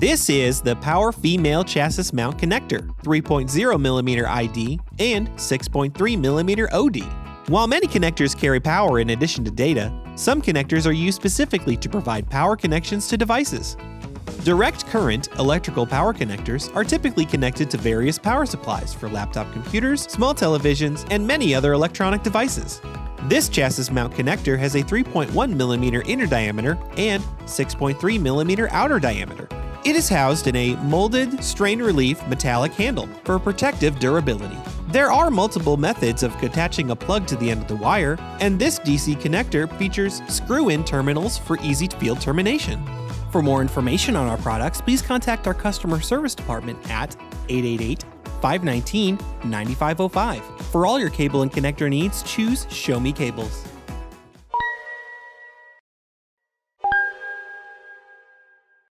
This is the Power Female Chassis Mount Connector, 3.0mm ID and 6.3mm OD. While many connectors carry power in addition to data, some connectors are used specifically to provide power connections to devices. Direct current electrical power connectors are typically connected to various power supplies for laptop computers, small televisions, and many other electronic devices. This chassis mount connector has a 3.1mm inner diameter and 6.3mm outer diameter. It is housed in a molded, strain-relief metallic handle for protective durability. There are multiple methods of attaching a plug to the end of the wire, and this DC connector features screw-in terminals for easy field termination. For more information on our products, please contact our customer service department at 888-519-9505. For all your cable and connector needs, choose Show Me Cables.